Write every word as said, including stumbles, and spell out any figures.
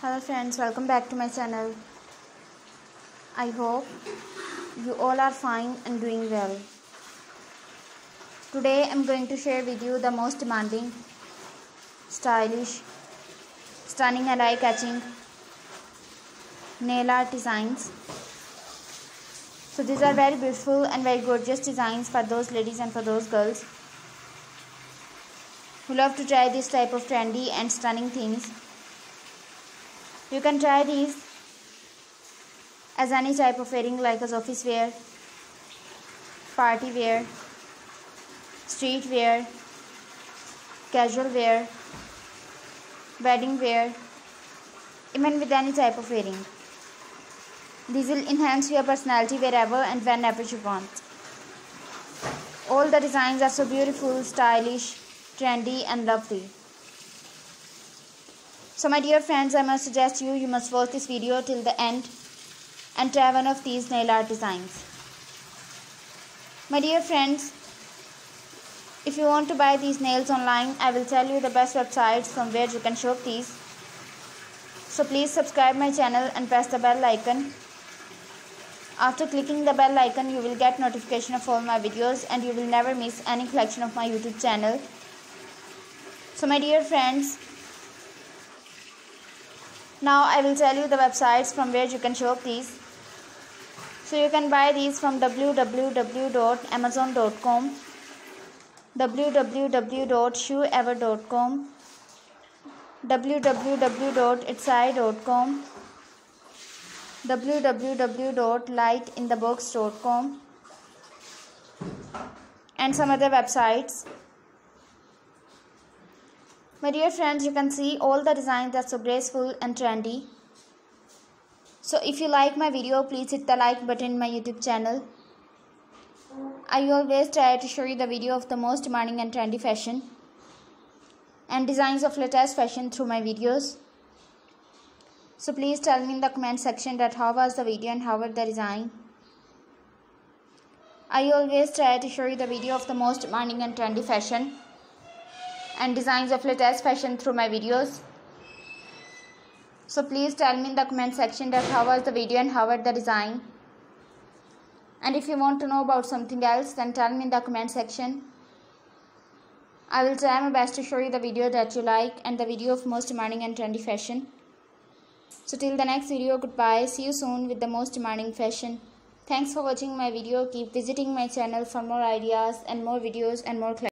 Hello friends, welcome back to my channel. I hope you all are fine and doing well. Today I'm going to share with you the most demanding, stylish, stunning and eye-catching nail art designs. So these are very beautiful and very gorgeous designs for those ladies and for those girls who love to try this type of trendy and stunning things. You can try these as any type of wearing, like as office wear, party wear, street wear, casual wear, wedding wear, even with any type of wearing. These will enhance your personality wherever and whenever you want. All the designs are so beautiful, stylish, trendy and lovely. So my dear friends, I must suggest you, you must watch this video till the end and try one of these nail art designs. My dear friends, if you want to buy these nails online, I will tell you the best websites from where you can shop these. So please subscribe my channel and press the bell icon. After clicking the bell icon, you will get notification of all my videos and you will never miss any collection of my YouTube channel. So my dear friends, now I will tell you the websites from where you can shop these. So you can buy these from w w w dot amazon dot com, w w w dot shoeever dot com, w w w dot itsai dot com, w w w dot light in the box dot com and some other websites. My dear friends, you can see all the designs that are so graceful and trendy. So if you like my video, please hit the like button in my YouTube channel. I always try to show you the video of the most demanding and trendy fashion and designs of latest fashion through my videos. So please tell me in the comment section that how was the video and how were the design. I always try to show you the video of the most demanding and trendy fashion and designs of latest fashion through my videos. So please tell me in the comment section that how was the video and how were the design. And if you want to know about something else, then tell me in the comment section. I will try my best to show you the video that you like and the video of most demanding and trendy fashion. So till the next video, goodbye. See you soon with the most demanding fashion. Thanks for watching my video. Keep visiting my channel for more ideas and more videos and more classes.